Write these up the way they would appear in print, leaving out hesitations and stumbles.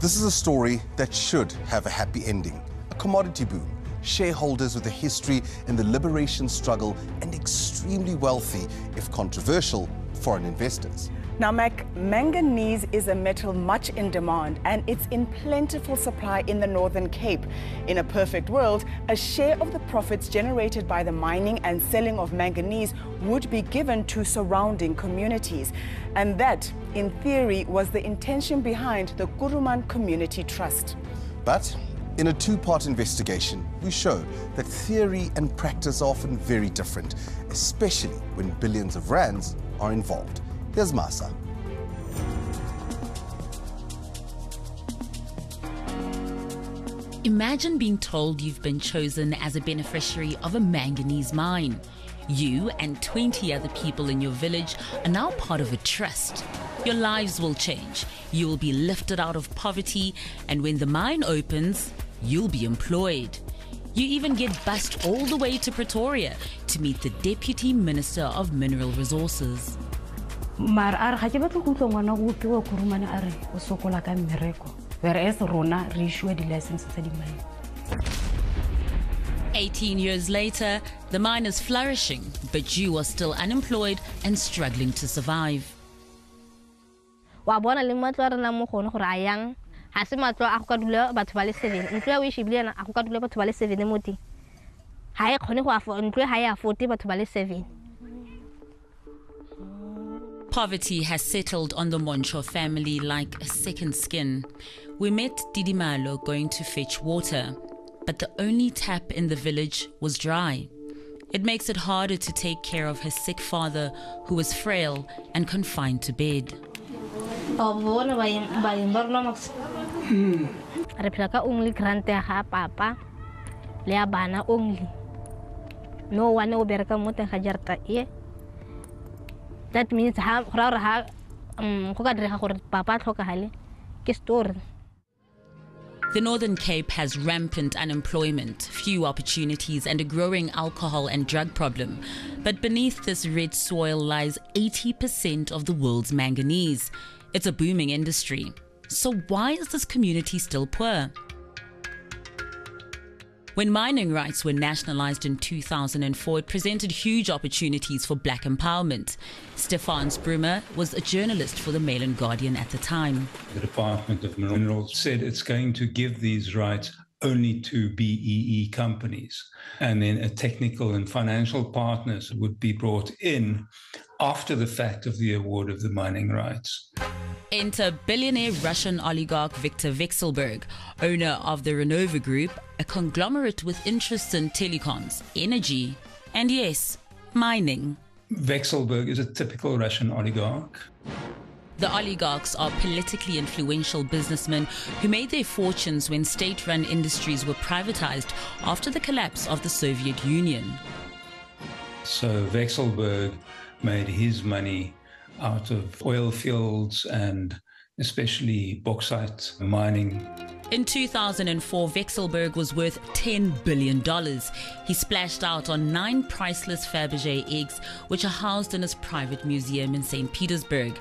This is a story that should have a happy ending. A commodity boom, shareholders with a history in the liberation struggle, and extremely wealthy, if controversial, foreign investors. Now, Mac, manganese is a metal much in demand, and it's in plentiful supply in the Northern Cape. In a perfect world, a share of the profits generated by the mining and selling of manganese would be given to surrounding communities. And that, in theory, was the intention behind the Kuruman Community Trust. But in a two-part investigation, we show that theory and practice are often very different, especially when billions of rands are involved. Here's Masa. Imagine being told you've been chosen as a beneficiary of a manganese mine. You and 20 other people in your village are now part of a trust. Your lives will change. You will be lifted out of poverty, and when the mine opens, you'll be employed. You even get bussed all the way to Pretoria to meet the Deputy Minister of Mineral Resources. Whereas 18 years later, the mine is flourishing, but you are still unemployed and struggling to survive. Poverty has settled on the Moncho family like a second skin. We met Didimalo going to fetch water, but the only tap in the village was dry. It makes it harder to take care of her sick father, who was frail and confined to bed. That means the Northern Cape has rampant unemployment, few opportunities, and a growing alcohol and drug problem. But beneath this red soil lies 80% of the world's manganese. It's a booming industry. So why is this community still poor? When mining rights were nationalized in 2004, it presented huge opportunities for black empowerment. Stefaans Brümer was a journalist for the Mail and Guardian at the time. The Department of Minerals said it's going to give these rights only to BEE companies. And then a technical and financial partners would be brought in after the fact of the award of the mining rights. Enter billionaire Russian oligarch Viktor Vekselberg, owner of the Renova Group, a conglomerate with interests in telecoms, energy, and yes, mining. Vekselberg is a typical Russian oligarch. The oligarchs are politically influential businessmen who made their fortunes when state-run industries were privatized after the collapse of the Soviet Union. So Vekselberg made his money out of oil fields and especially bauxite mining. In 2004, Vekselberg was worth $10 billion. He splashed out on 9 priceless Fabergé eggs, which are housed in his private museum in St. Petersburg.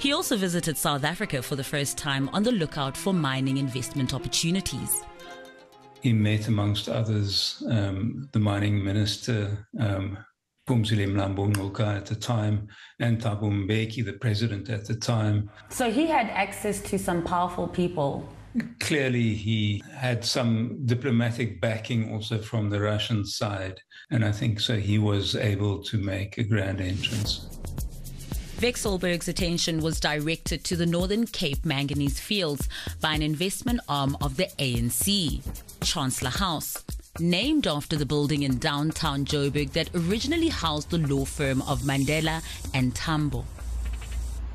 He also visited South Africa for the first time, on the lookout for mining investment opportunities. He met, amongst others, the mining minister, Pumsile Mlambo-Ngcuka at the time, and Thabo Mbeki, the president at the time. So he had access to some powerful people. Clearly, he had some diplomatic backing also from the Russian side, and I think so he was able to make a grand entrance. Vekselberg's attention was directed to the Northern Cape manganese fields by an investment arm of the ANC, Chancellor House, named after the building in downtown Joburg that originally housed the law firm of Mandela and Tambo.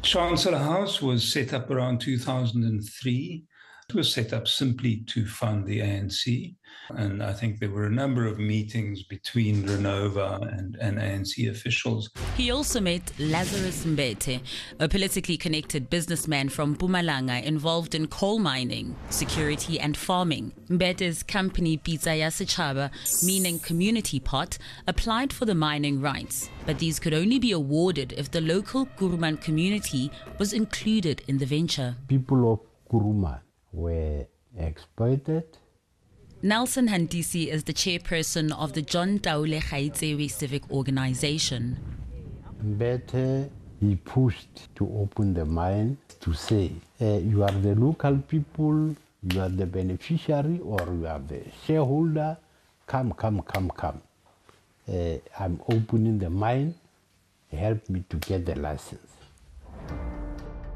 Chancellor House was set up around 2003. It was set up simply to fund the ANC, and I think there were a number of meetings between Renova and ANC officials. He also met Lazarus Mbete, a politically connected businessman from Mpumalanga involved in coal mining, security and farming. Mbete's company Bizayasechaba, meaning community pot, applied for the mining rights, but these could only be awarded if the local Kuruman community was included in the venture. People of Kuruman were exploited. Nelson Handisi is the chairperson of the John Dowle Khaidzewi Civic Organization. Mbete, he pushed to open the mine to say, you are the local people, you are the beneficiary, or you are the shareholder, come. I'm opening the mine, help me to get the license.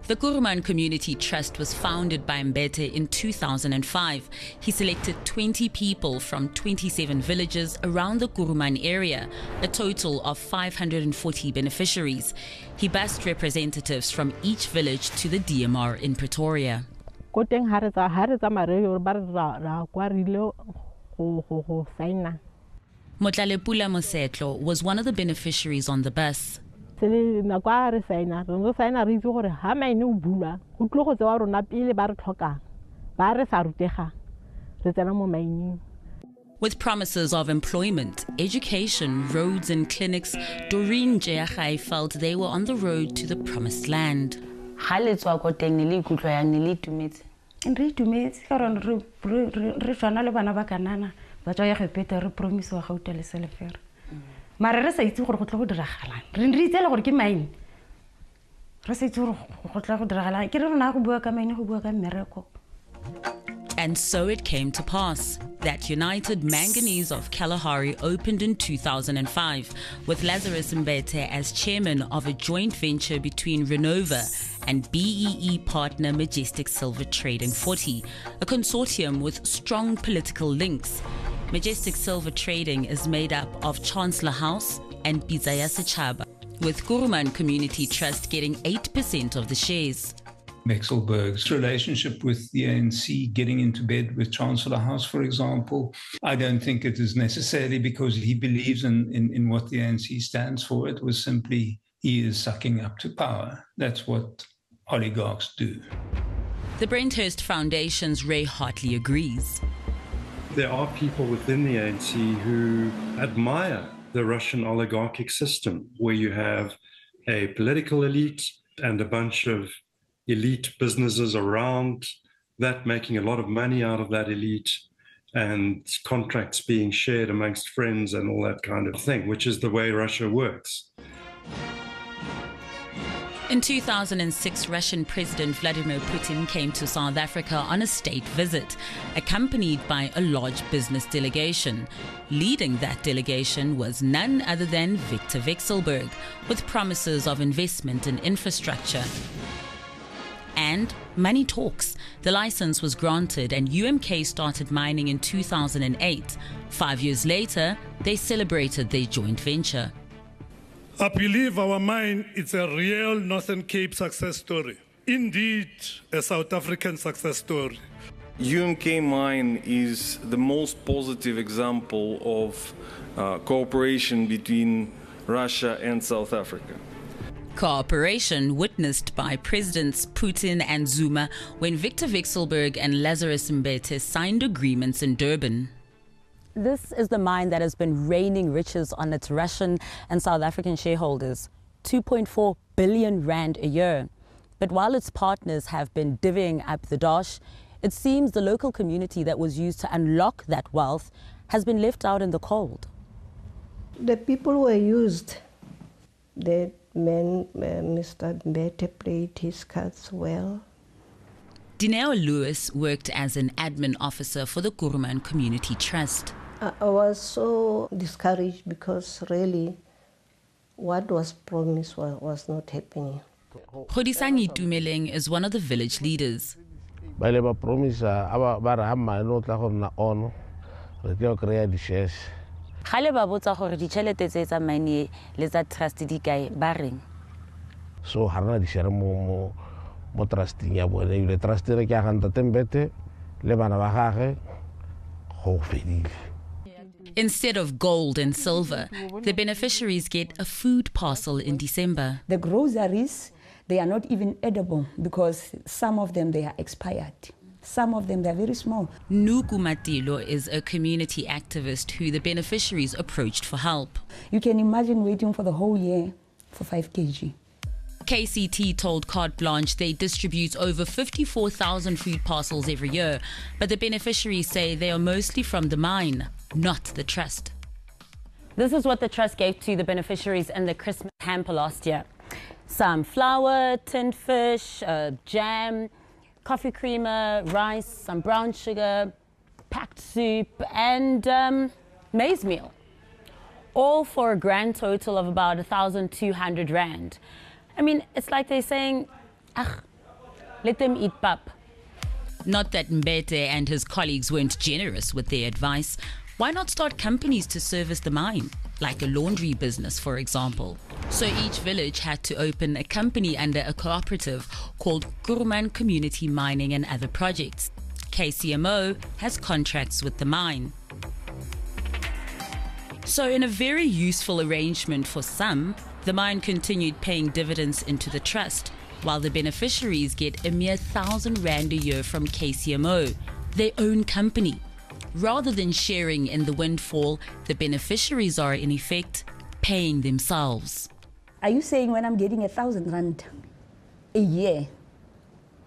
The Kuruman Community Trust was founded by Mbete in 2005. He selected 20 people from 27 villages around the Kuruman area, a total of 540 beneficiaries. He bused representatives from each village to the DMR in Pretoria. Motlalepula Moseetlo was one of the beneficiaries on the bus. With promises of employment, education, roads and clinics, Doreen Jeachai felt they were on the road to the promised land. And so it came to pass that United Manganese of Kalahari opened in 2005 with Lazarus Mbete as chairman of a joint venture between Renova and BEE partner Majestic Silver Trading 40, a consortium with strong political links. Majestic Silver Trading is made up of Chancellor House and Bizayasechaba, with Kuruman Community Trust getting 8% of the shares. Vekselberg's relationship with the ANC, getting into bed with Chancellor House, for example, I don't think it is necessarily because he believes in what the ANC stands for. It was simply he is sucking up to power. That's what oligarchs do. The Brenthurst Foundation's Ray Hartley agrees. There are people within the ANC who admire the Russian oligarchic system, where you have a political elite and a bunch of elite businesses around that making a lot of money out of that elite, and contracts being shared amongst friends and all that kind of thing, which is the way Russia works. In 2006, Russian President Vladimir Putin came to South Africa on a state visit, accompanied by a large business delegation. Leading that delegation was none other than Viktor Vekselberg, with promises of investment in infrastructure. And money talks. The license was granted and UMK started mining in 2008. 5 years later, they celebrated their joint venture. I believe our mine is a real Northern Cape success story. Indeed, a South African success story. UMK mine is the most positive example of cooperation between Russia and South Africa. Cooperation witnessed by Presidents Putin and Zuma when Viktor Vekselberg and Lazarus Mbete signed agreements in Durban. This is the mine that has been raining riches on its Russian and South African shareholders, 2.4 billion rand a year. But while its partners have been divvying up the dosh, it seems the local community that was used to unlock that wealth has been left out in the cold. The people were used. The man, Mr. Mbete, played his cards well. Dineo Lewis worked as an admin officer for the Kuruman Community Trust. I was so discouraged because really what was promised was not happening. Khodisani Dumeling is one of the village leaders. Instead of gold and silver, the beneficiaries get a food parcel in December. The groceries, they are not even edible because some of them, they are expired. Some of them, they are very small. Nuku Matilo is a community activist who the beneficiaries approached for help. You can imagine waiting for the whole year for 5 kg. KCT told Carte Blanche they distribute over 54,000 food parcels every year, but the beneficiaries say they are mostly from the mine, not the trust. This is what the trust gave to the beneficiaries in the Christmas hamper last year. Some flour, tinned fish, jam, coffee creamer, rice, some brown sugar, packed soup and maize meal. All for a grand total of about 1,200 rand. I mean, it's like they're saying, ah, let them eat pap. Not that Mbete and his colleagues weren't generous with their advice. Why not start companies to service the mine? Like a laundry business, for example. So each village had to open a company under a cooperative called Kuruman Community Mining and Other Projects. KCMO has contracts with the mine. So in a very useful arrangement for some, the mine continued paying dividends into the trust, while the beneficiaries get a mere 1,000 rand a year from KCMO, their own company. Rather than sharing in the windfall, the beneficiaries are in effect paying themselves. Are you saying when I'm getting 1,000 rand a year,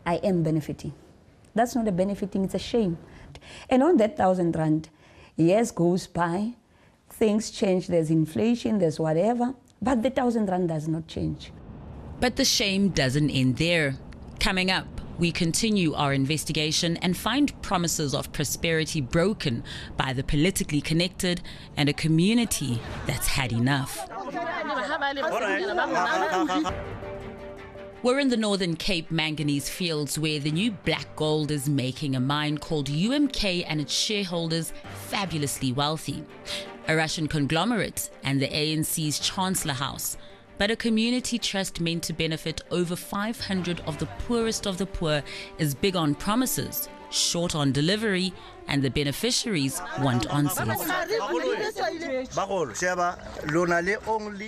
I am benefiting? That's not a benefiting, it's a shame. And on that 1,000 rand, years goes by, things change, there's inflation, there's whatever, but the 1,000 rand does not change. But the shame doesn't end there. Coming up, we continue our investigation and find promises of prosperity broken by the politically connected and a community that's had enough. We're in the Northern Cape manganese fields where the new black gold is making a mine called UMK and its shareholders fabulously wealthy. A Russian conglomerate and the ANC's Chancellor House. But a community trust meant to benefit over 500 of the poorest of the poor is big on promises, short on delivery, and the beneficiaries want answers.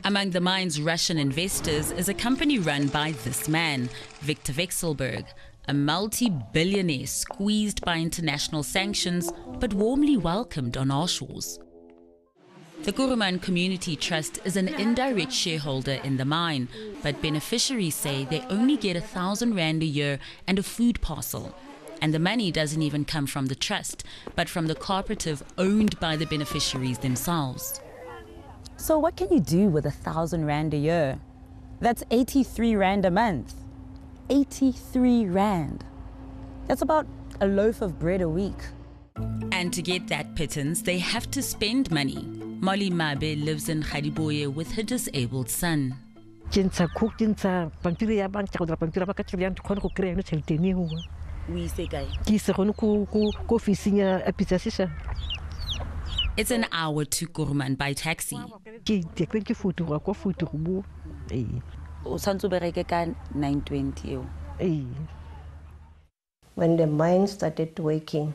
Among the mine's Russian investors is a company run by this man, Viktor Vekselberg, a multi-billionaire squeezed by international sanctions but warmly welcomed on our shores. The Kuruman Community Trust is an indirect shareholder in the mine, but beneficiaries say they only get 1,000 rand a year and a food parcel. And the money doesn't even come from the trust, but from the cooperative owned by the beneficiaries themselves. So what can you do with 1,000 rand a year? That's 83 rand a month. 83 rand. That's about a loaf of bread a week. And to get that pittance, they have to spend money. Molly Mabe lives in Khadiboye with her disabled son. It's an hour to Kuruman by taxi. When the mine started working,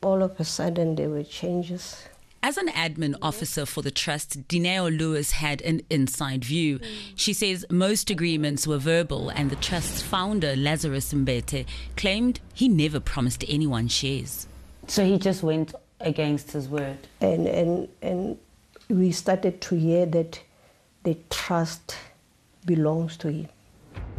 all of a sudden there were changes. As an admin officer for the trust, Dineo Lewis had an inside view. She says most agreements were verbal and the trust's founder, Lazarus Mbete, claimed he never promised anyone shares. So he just went against his word? And we started to hear that the trust belongs to him.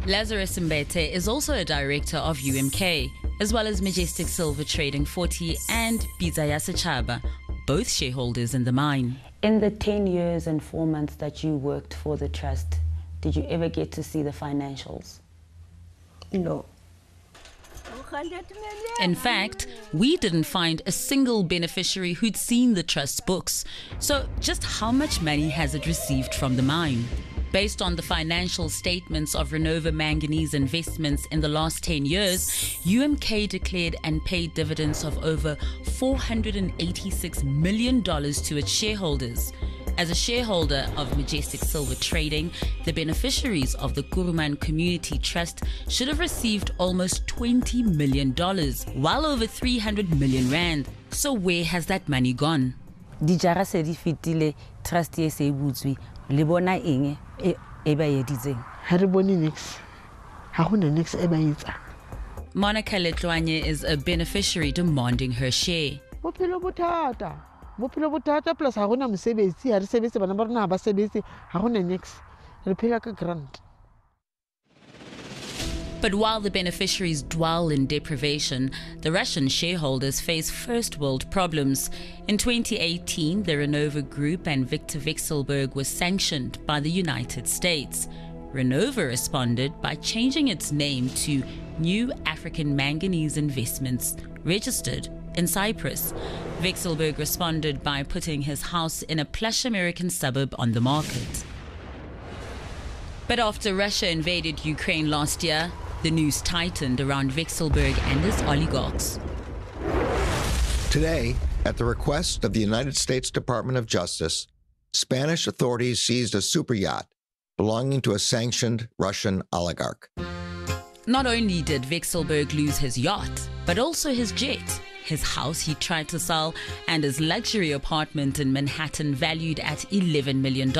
Lazarus Mbete is also a director of UMK, as well as Majestic Silver Trading 40 and Bizayasechaba, both shareholders in the mine. In the 10 years and 4 months that you worked for the trust, did you ever get to see the financials? No. In fact, we didn't find a single beneficiary who'd seen the trust's books. So just how much money has it received from the mine? Based on the financial statements of Renova Manganese Investments in the last 10 years, UMK declared and paid dividends of over $486 million to its shareholders. As a shareholder of Majestic Silver Trading, the beneficiaries of the Kuruman Community Trust should have received almost $20 million, well over 300 million rand. So where has that money gone? Monica Letlwanye is a beneficiary demanding her share. But while the beneficiaries dwell in deprivation, the Russian shareholders face first-world problems. In 2018, the Renova Group and Viktor Vekselberg were sanctioned by the United States. Renova responded by changing its name to New African Manganese Investments, registered in Cyprus. Vekselberg responded by putting his house in a plush American suburb on the market. But after Russia invaded Ukraine last year, the news tightened around Vekselberg and his oligarchs. Today, at the request of the United States Department of Justice, Spanish authorities seized a superyacht belonging to a sanctioned Russian oligarch. Not only did Vekselberg lose his yacht, but also his jet, his house he tried to sell, and his luxury apartment in Manhattan valued at $11 million.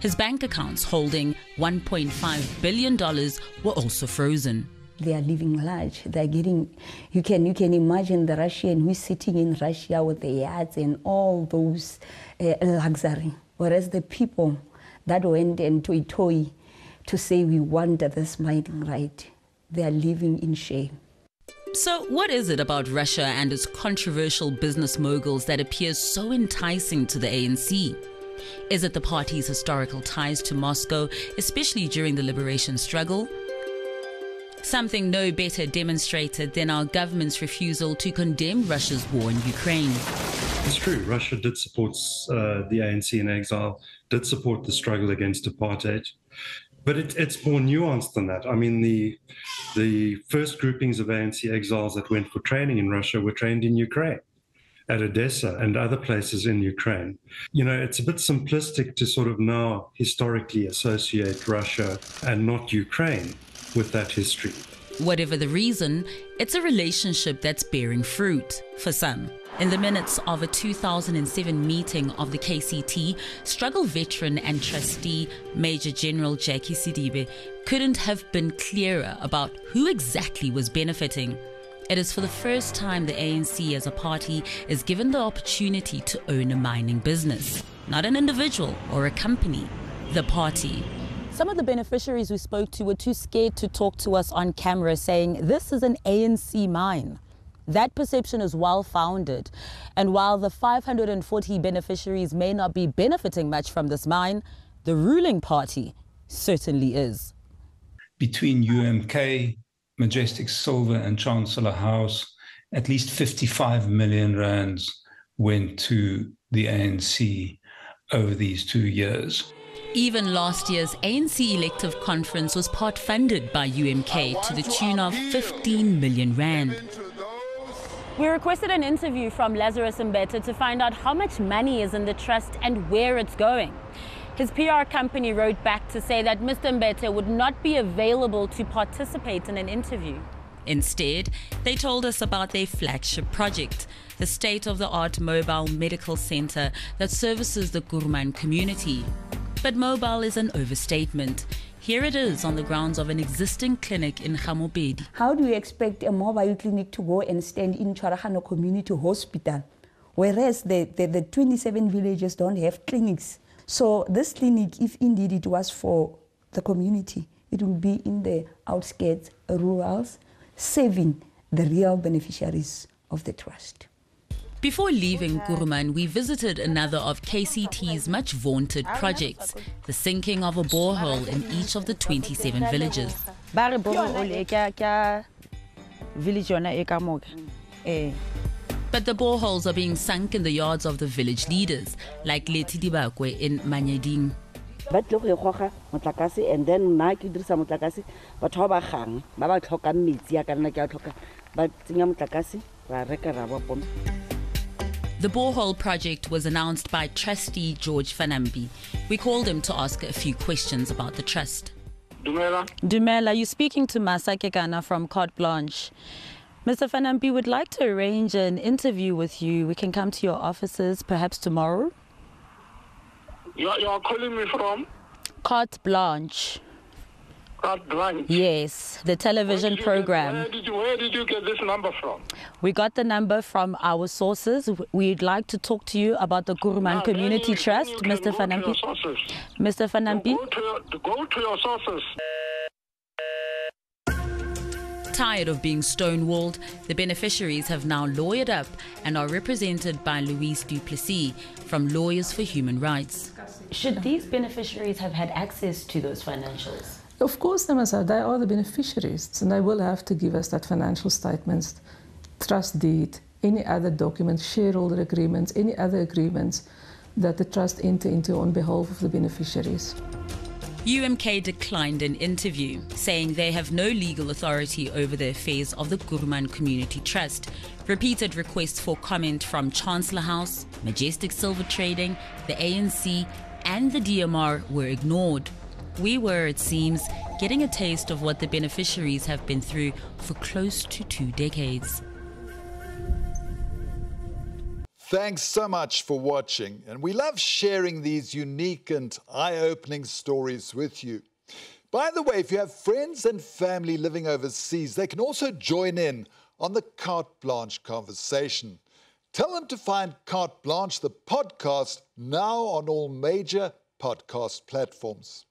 His bank accounts holding $1.5 billion were also frozen. They are living large. They're getting, you can imagine the Russian who's sitting in Russia with the yachts and all those luxury. Whereas the people that went and toi to say we want this mining right, they are living in shame. So what is it about Russia and its controversial business moguls that appears so enticing to the ANC? Is it the party's historical ties to Moscow, especially during the liberation struggle? Something no better demonstrated than our government's refusal to condemn Russia's war in Ukraine. It's true, Russia did support the ANC in exile, did support the struggle against apartheid. But it's more nuanced than that. I mean, the first groupings of ANC exiles that went for training in Russia were trained in Ukraine, at Odessa and other places in Ukraine. You know, it's a bit simplistic to sort of now historically associate Russia and not Ukraine with that history. Whatever the reason, it's a relationship that's bearing fruit for some. In the minutes of a 2007 meeting of the KCT, struggle veteran and trustee Major General Jackie Sidibe couldn't have been clearer about who exactly was benefiting. It is for the first time the ANC as a party is given the opportunity to own a mining business, not an individual or a company, the party. Some of the beneficiaries we spoke to were too scared to talk to us on camera, saying this is an ANC mine. That perception is well-founded. And while the 540 beneficiaries may not be benefiting much from this mine, the ruling party certainly is. Between UMK, Majestic Silver and Chancellor House, at least 55 million rands went to the ANC over these 2 years. Even last year's ANC elective conference was part-funded by UMK to the tune of 15 million rand. We requested an interview from Lazarus Mbete to find out how much money is in the trust and where it's going. His PR company wrote back to say that Mr. Mbete would not be available to participate in an interview. Instead, they told us about their flagship project, the state-of-the-art mobile medical center that services the Kuruman community. But mobile is an overstatement. Here it is on the grounds of an existing clinic in Hamobid. How do you expect a mobile clinic to go and stand in Charahano Community Hospital, whereas the 27 villages don't have clinics? So this clinic, if indeed it was for the community, it will be in the outskirts, rurals, saving the real beneficiaries of the trust. Before leaving Kuruman, we visited another of KCT's much-vaunted projects, the sinking of a borehole in each of the 27 villages. But the boreholes are being sunk in the yards of the village leaders, like Leti Dibakwe in Manyading. And then the borehole project was announced by trustee George Fanambi. We called him to ask a few questions about the trust. Dumela, you're speaking to Masakekana from Carte Blanche. Mr. Fanambi would like to arrange an interview with you. We can come to your offices perhaps tomorrow. You're calling me from? Carte Blanche. Carte Blanche? Yes, the television program. Where did you get this number from? We got the number from our sources. We'd like to talk to you about the Kuruman Community Trust, Mr. Fanambi. Mr. Fanambi? Go to your sources. Tired of being stonewalled, the beneficiaries have now lawyered up and are represented by Louise Du Plessis from Lawyers for Human Rights. Should these beneficiaries have had access to those financials? Of course they must have. They are the beneficiaries and they will have to give us that financial statements, trust deed, any other documents, shareholder agreements, any other agreements that the trust enter into on behalf of the beneficiaries. UMK declined an interview, saying they have no legal authority over the affairs of the Kuruman Community Trust. Repeated requests for comment from Chancellor House, Majestic Silver Trading, the ANC and the DMR were ignored. We were, it seems, getting a taste of what the beneficiaries have been through for close to 2 decades. Thanks so much for watching, and we love sharing these unique and eye-opening stories with you. By the way, if you have friends and family living overseas, they can also join in on the Carte Blanche conversation. Tell them to find Carte Blanche, the podcast, now on all major podcast platforms.